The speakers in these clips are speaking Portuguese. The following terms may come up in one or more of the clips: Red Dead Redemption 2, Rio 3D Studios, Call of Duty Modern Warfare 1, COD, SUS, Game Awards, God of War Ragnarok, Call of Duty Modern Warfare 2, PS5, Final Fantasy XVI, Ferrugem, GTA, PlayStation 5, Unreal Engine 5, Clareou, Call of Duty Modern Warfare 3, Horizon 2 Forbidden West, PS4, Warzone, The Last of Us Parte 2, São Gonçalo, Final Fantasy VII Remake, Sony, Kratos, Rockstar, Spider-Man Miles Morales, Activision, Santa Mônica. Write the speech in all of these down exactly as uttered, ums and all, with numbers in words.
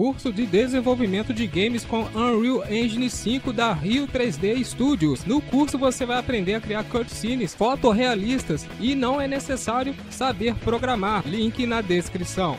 curso de desenvolvimento de games com Unreal Engine cinco da Rio três D Studios. No curso você vai aprender a criar cutscenes fotorrealistas e não é necessário saber programar. Link na descrição.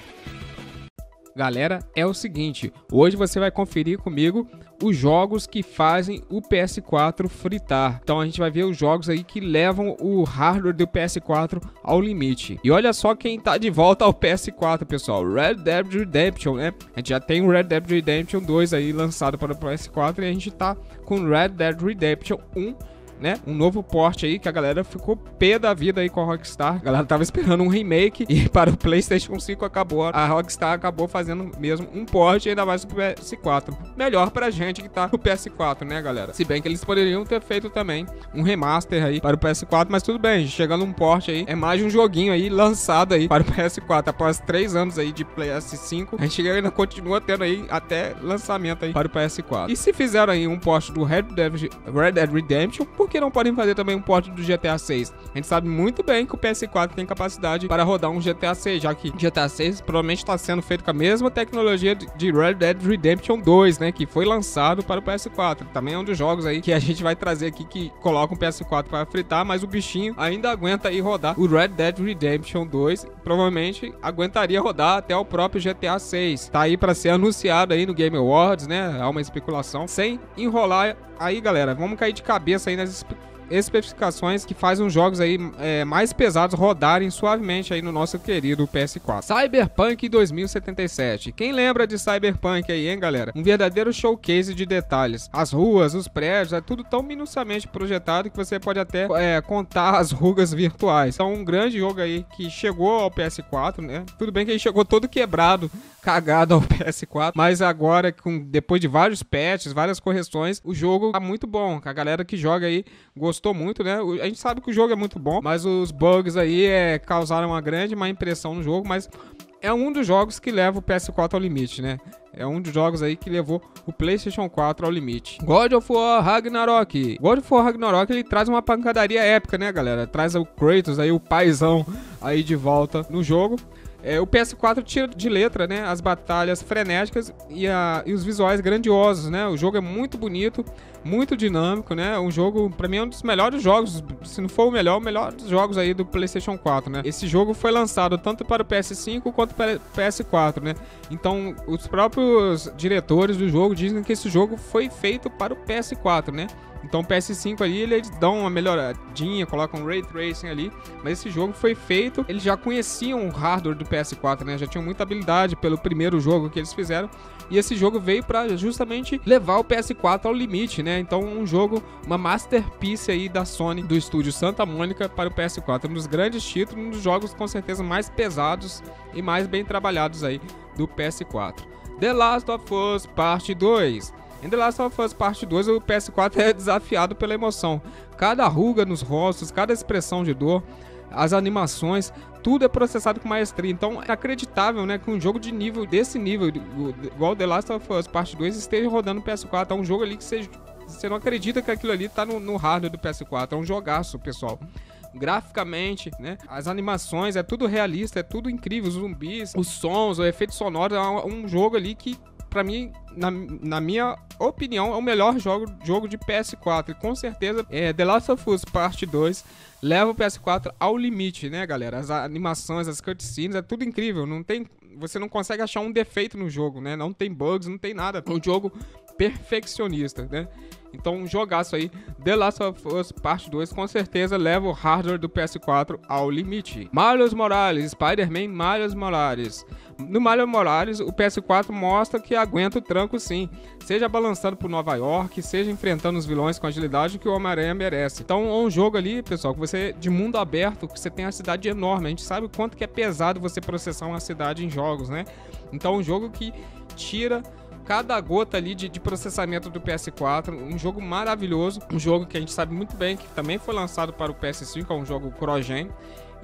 Galera, é o seguinte, hoje você vai conferir comigo os jogos que fazem o P S quatro fritar. Então a gente vai ver os jogos aí que levam o hardware do P S quatro ao limite. E olha só quem tá de volta ao P S quatro, pessoal. Red Dead Redemption, né? A gente já tem o Red Dead Redemption dois aí lançado para o P S quatro e a gente tá com Red Dead Redemption um, né? Um novo porte aí que a galera ficou pé da vida aí com a Rockstar. A galera tava esperando um remake e para o PlayStation cinco acabou. A Rockstar acabou fazendo mesmo um porte, ainda mais pro P S quatro. Melhor pra gente que tá no P S quatro, né, galera? Se bem que eles poderiam ter feito também um remaster aí para o P S quatro, mas tudo bem, chegando um porte aí, é mais um joguinho aí lançado aí para o P S quatro. Após três anos aí de P S cinco, a gente ainda continua tendo aí até lançamento aí para o P S quatro. E se fizeram aí um porte do Red Dead, Red Dead Redemption, por que não podem fazer também um port do G T A seis? A gente sabe muito bem que o P S quatro tem capacidade para rodar um G T A seis, já que G T A seis provavelmente está sendo feito com a mesma tecnologia de Red Dead Redemption dois, né, que foi lançado para o P S quatro. Também é um dos jogos aí que a gente vai trazer aqui que coloca um P S quatro para fritar, mas o bichinho ainda aguenta aí rodar o Red Dead Redemption dois, provavelmente aguentaria rodar até o próprio G T A seis. Tá aí para ser anunciado aí no Game Awards, né? Há uma especulação. Sem enrolar aí, galera, vamos cair de cabeça aí nas especificações que fazem os jogos aí é, mais pesados rodarem suavemente aí no nosso querido P S quatro. Cyberpunk dois mil e setenta e sete. Quem lembra de Cyberpunk aí, hein, galera? Um verdadeiro showcase de detalhes. As ruas, os prédios, é tudo tão minuciosamente projetado que você pode até é, contar as rugas virtuais. Então, um grande jogo aí que chegou ao P S quatro, né? Tudo bem que ele chegou todo quebrado, cagado ao P S quatro, mas agora, com, depois de vários patches, várias correções, o jogo tá muito bom. A galera que joga aí gostou Gostou muito, né? A gente sabe que o jogo é muito bom, mas os bugs aí é, causaram uma grande má impressão no jogo, mas é um dos jogos que leva o P S quatro ao limite, né? É um dos jogos aí que levou o PlayStation quatro ao limite. God of War Ragnarok. God of War Ragnarok, ele traz uma pancadaria épica, né, galera? Traz o Kratos aí, o paizão aí de volta no jogo. É, o P S quatro tira de letra, né, as batalhas frenéticas e, a, e os visuais grandiosos, né? O jogo é muito bonito, muito dinâmico, né? Um jogo, pra mim, é um dos melhores jogos, se não for o melhor, o melhor dos jogos aí do PlayStation quatro, né? Esse jogo foi lançado tanto para o P S cinco quanto para o P S quatro, né? Então, os próprios diretores do jogo dizem que esse jogo foi feito para o P S quatro, né? Então o P S cinco ali, eles dão uma melhoradinha, colocam um Ray Tracing ali, mas esse jogo foi feito, eles já conheciam o hardware do P S quatro, né? Já tinham muita habilidade pelo primeiro jogo que eles fizeram, e esse jogo veio para justamente levar o P S quatro ao limite, né? Então um jogo, uma masterpiece aí da Sony, do estúdio Santa Mônica para o P S quatro, um dos grandes títulos, um dos jogos com certeza mais pesados e mais bem trabalhados aí do P S quatro. The Last of Us Parte dois. Em The Last of Us Parte dois, o P S quatro é desafiado pela emoção. Cada ruga nos rostos, cada expressão de dor, as animações, tudo é processado com maestria. Então é inacreditável, né, que um jogo de nível, desse nível, igual The Last of Us Parte dois, esteja rodando no P S quatro. É um jogo ali que você, você não acredita que aquilo ali tá no, no hardware do P S quatro. É um jogaço, pessoal. Graficamente, né? As animações, é tudo realista, é tudo incrível. Os zumbis, os sons, o efeito sonoro, é um jogo ali que, pra mim, na, na minha opinião, é o melhor jogo, jogo de P S quatro. E com certeza, é, The Last of Us Parte dois leva o P S quatro ao limite, né, galera? As animações, as cutscenes, é tudo incrível. Não tem, você não consegue achar um defeito no jogo, né? Não tem bugs, não tem nada. É um jogo perfeccionista, né? Então, um jogaço aí, The Last of Us Parte dois, com certeza leva o hardware do P S quatro ao limite. Miles Morales, Spider-Man Miles Morales. No Miles Morales, o P S quatro mostra que aguenta o tranco sim, seja balançando por Nova York, seja enfrentando os vilões com agilidade que o Homem-Aranha merece. Então, é um jogo ali, pessoal, que você, de mundo aberto, que você tem uma cidade enorme. A gente sabe o quanto que é pesado você processar uma cidade em jogos, né? Então, é um jogo que tira cada gota ali de, de processamento do P S quatro, um jogo maravilhoso, um jogo que a gente sabe muito bem que também foi lançado para o P S cinco, é um jogo cross-gen,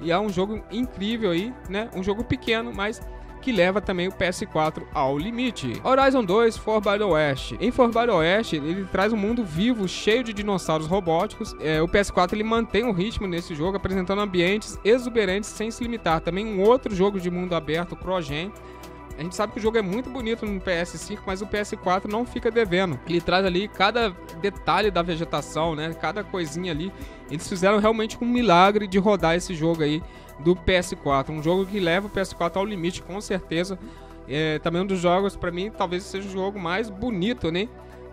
e é um jogo incrível aí, né? Um jogo pequeno, mas que leva também o P S quatro ao limite. Horizon dois Forbidden West. Em Forbidden West, ele traz um mundo vivo, cheio de dinossauros robóticos. É, o P S quatro ele mantém o ritmo nesse jogo, apresentando ambientes exuberantes sem se limitar. Também um outro jogo de mundo aberto, cross-gen, A gente sabe que o jogo é muito bonito no P S cinco, mas o P S quatro não fica devendo. Ele traz ali cada detalhe da vegetação, né? Cada coisinha ali. Eles fizeram realmente um milagre de rodar esse jogo aí do P S quatro. Um jogo que leva o P S quatro ao limite, com certeza. É, também um dos jogos, pra mim, talvez seja o jogo mais bonito, né?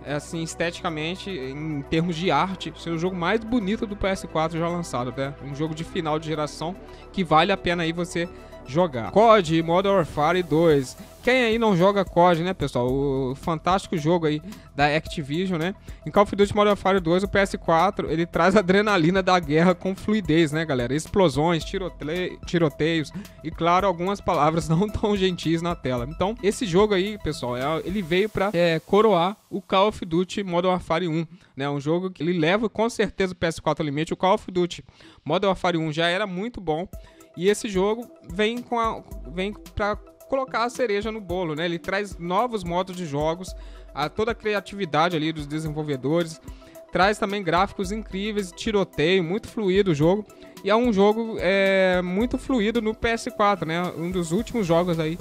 Assim, esteticamente, em termos de arte, ser o jogo mais bonito do P S quatro já lançado, né? Um jogo de final de geração que vale a pena aí você jogar. C O D Modern Warfare dois. Quem aí não joga C O D, né, pessoal? O fantástico jogo aí da Activision, né? Em Call of Duty Modern Warfare dois, o P S quatro, ele traz a adrenalina da guerra com fluidez, né, galera? Explosões, tirote... tiroteios e, claro, algumas palavras não tão gentis na tela. Então, esse jogo aí, pessoal, ele veio pra é, coroar o Call of Duty Modern Warfare um, né? Um jogo que ele leva, com certeza, o P S quatro ao limite. O Call of Duty Modern Warfare um já era muito bom. E esse jogo vem, com a, vem pra colocar a cereja no bolo, né? Ele traz novos modos de jogos, a, toda a criatividade ali dos desenvolvedores. Traz também gráficos incríveis, tiroteio, muito fluido o jogo. E é um jogo é, muito fluido no P S quatro, né? Um dos últimos jogos aí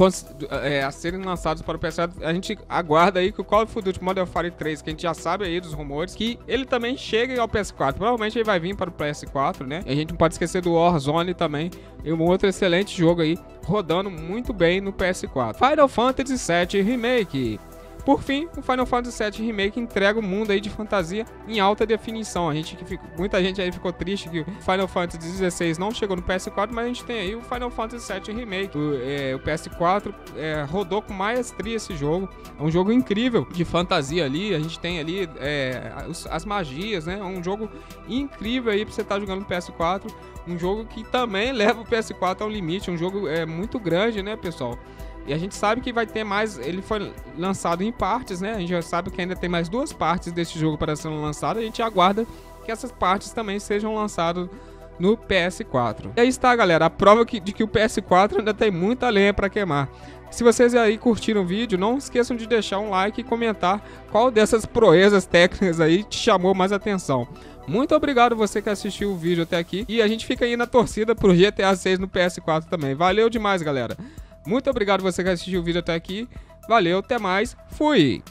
é, a serem lançados para o P S quatro. A gente aguarda aí que o Call of Duty Modern Warfare três, que a gente já sabe aí dos rumores, que ele também chegue ao P S quatro. Provavelmente ele vai vir para o P S quatro, né? E a gente não pode esquecer do Warzone também. E um outro excelente jogo aí, rodando muito bem no P S quatro. Final Fantasy sete Remake. Por fim, o Final Fantasy sete Remake entrega o mundo aí de fantasia em alta definição. A gente, muita gente aí ficou triste que o Final Fantasy dezesseis não chegou no P S quatro, mas a gente tem aí o Final Fantasy sete Remake. O, é, o P S quatro é, rodou com maestria esse jogo. É um jogo incrível de fantasia ali. A gente tem ali é, as magias, né? É um jogo incrível aí pra você estar jogando no P S quatro. Um jogo que também leva o P S quatro ao limite. Um jogo é, muito grande, né, pessoal? E a gente sabe que vai ter mais... Ele foi lançado em partes, né? A gente já sabe que ainda tem mais duas partes desse jogo para ser lançado. A gente aguarda que essas partes também sejam lançadas no P S quatro. E aí está, galera. A prova de que o P S quatro ainda tem muita lenha para queimar. Se vocês aí curtiram o vídeo, não esqueçam de deixar um like e comentar qual dessas proezas técnicas aí te chamou mais atenção. Muito obrigado você que assistiu o vídeo até aqui. E a gente fica aí na torcida pro G T A seis no P S quatro também. Valeu demais, galera. Muito obrigado você que assistiu o vídeo até aqui. Valeu, até mais. Fui!